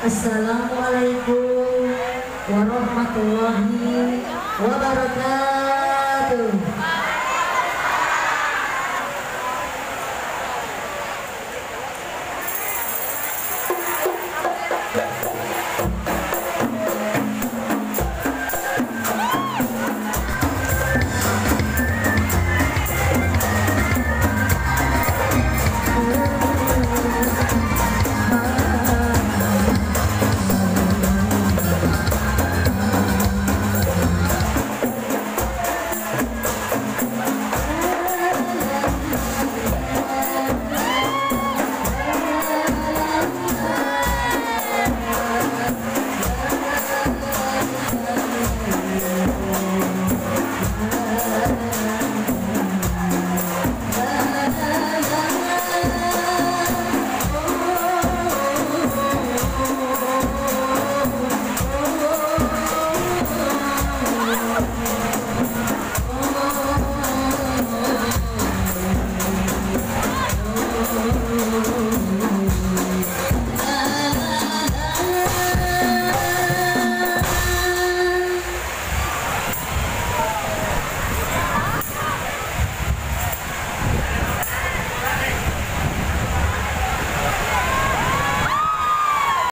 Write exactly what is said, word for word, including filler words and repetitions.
Assalamualaikum warahmatullahi wabarakatuh.